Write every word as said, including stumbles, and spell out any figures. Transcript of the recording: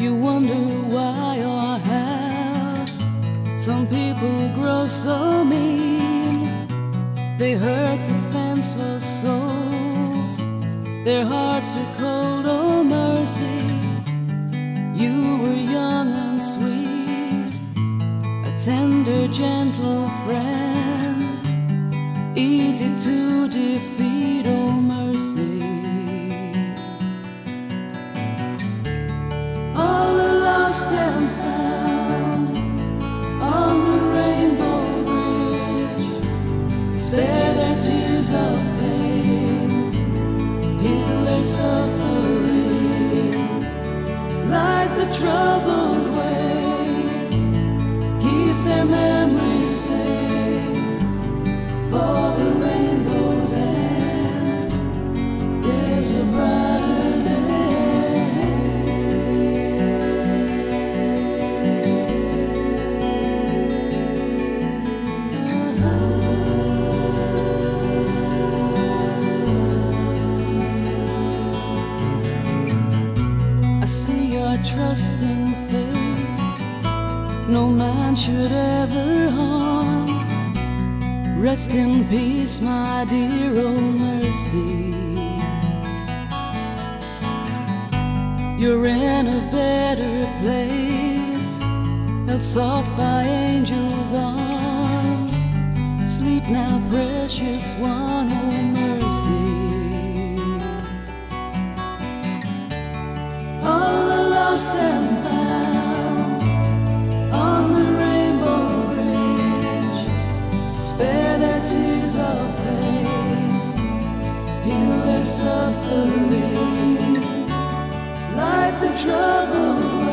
You wonder why or how some people grow so mean. They hurt defenseless souls, their hearts are cold, oh mercy. You were young and sweet, a tender, gentle friend, easy to defeat, oh mercy. All the lost and found on the rainbow bridge, spare their tears of pain, heal their suffering, light the troubled way, keep their memories safe for the rainbow's end. There's a brighter day. See your trusting face, no man should ever harm. Rest in peace, my dear, oh mercy. You're in a better place, held soft by angels' arms. Sleep now, precious one, oh mercy. Lost and found on the rainbow bridge, spare their tears of pain, heal their suffering, light the troubled way.